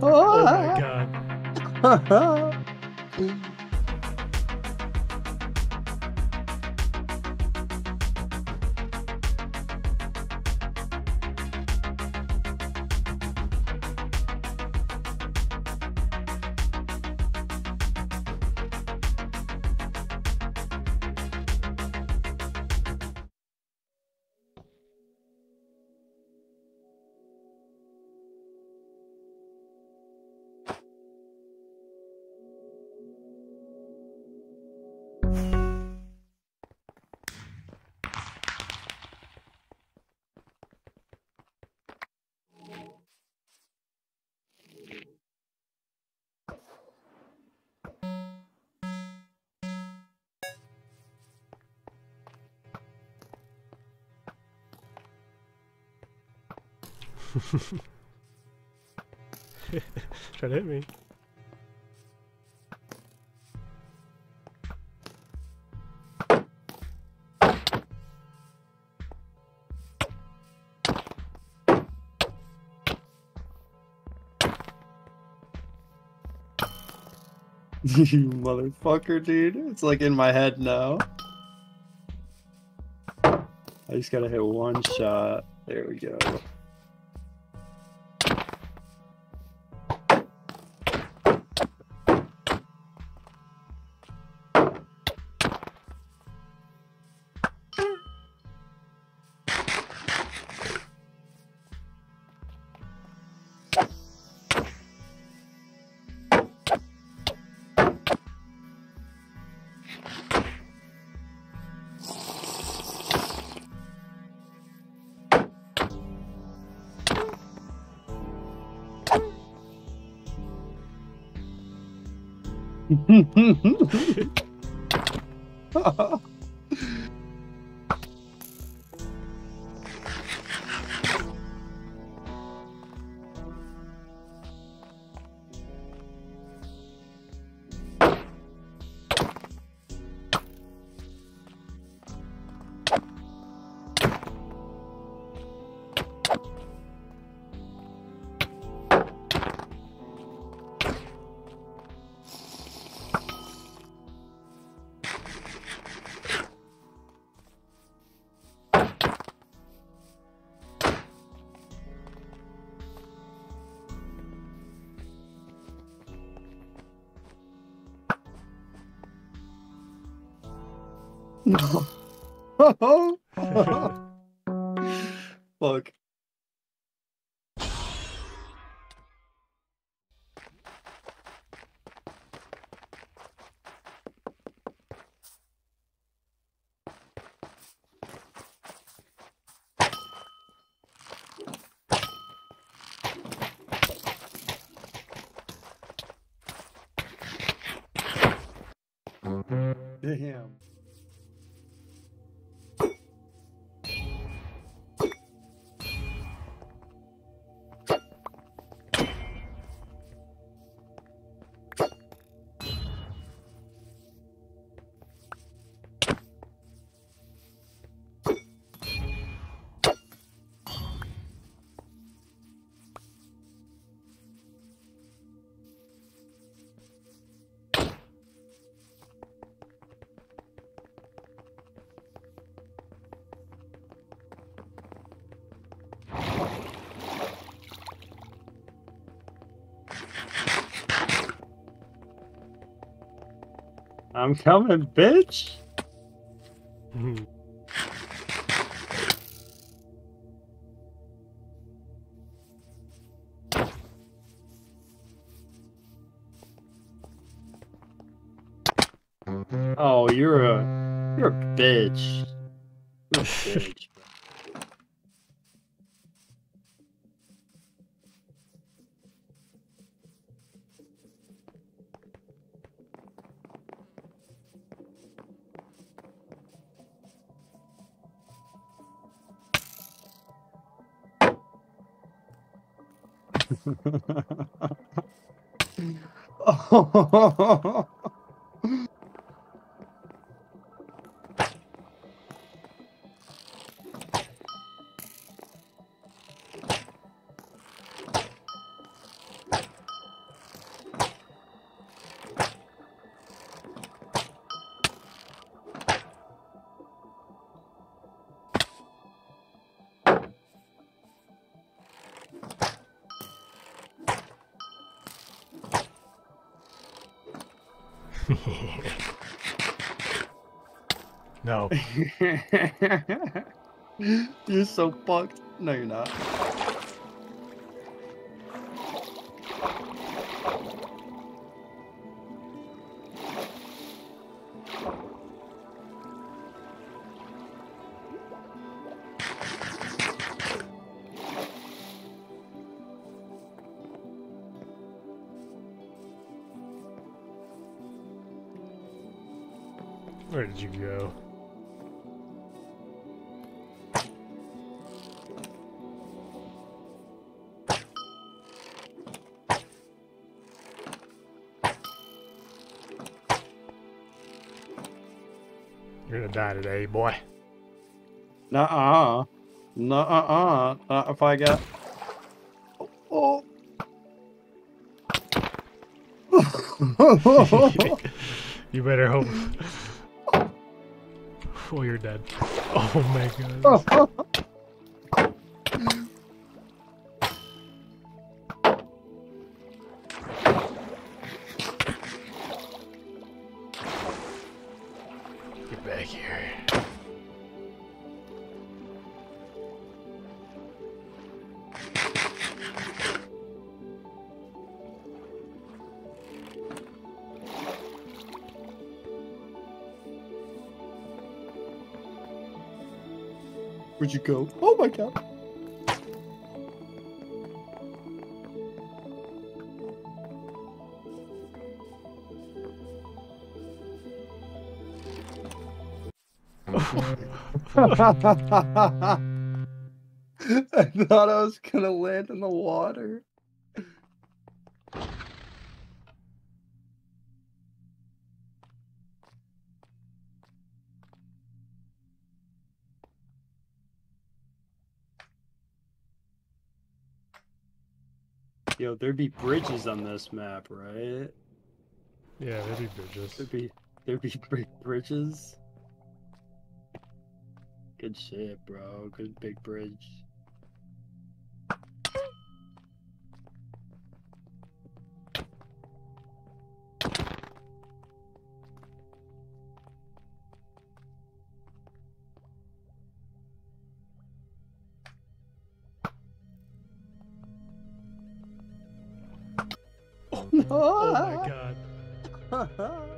Oh, no. Oh my God. Try to hit me. You motherfucker, dude. It's like in my head now. I just gotta hit one shot. There we go. No. Fuck. Damn. I'm coming, bitch! Oh, you're a bitch. You're a bitch. Oh, No. You're so fucked. No, you're not. Where did you go? You're gonna die today, boy. Nuh-uh. Nuh-uh-uh. Not if I got... Oh. Oh. You better hope... Oh, you're dead. Oh my god. Get back here. Where'd you go? Oh my god! I thought I was gonna land in the water. Yo, there'd be bridges on this map, right? Yeah, there'd be bridges. There'd be bridges. Good shit, bro. Good big bridge. Oh my god.